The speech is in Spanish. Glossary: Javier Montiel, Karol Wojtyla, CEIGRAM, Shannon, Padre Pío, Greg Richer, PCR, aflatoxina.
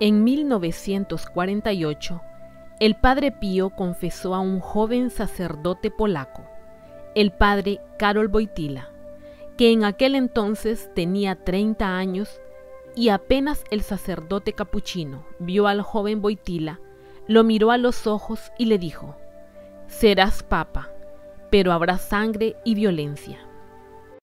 En 1948, el Padre Pío confesó a un joven sacerdote polaco, el Padre Karol Wojtyla, que en aquel entonces tenía 30 años, y apenas el sacerdote capuchino vio al joven Wojtyla, lo miró a los ojos y le dijo: «Serás papa, pero habrá sangre y violencia».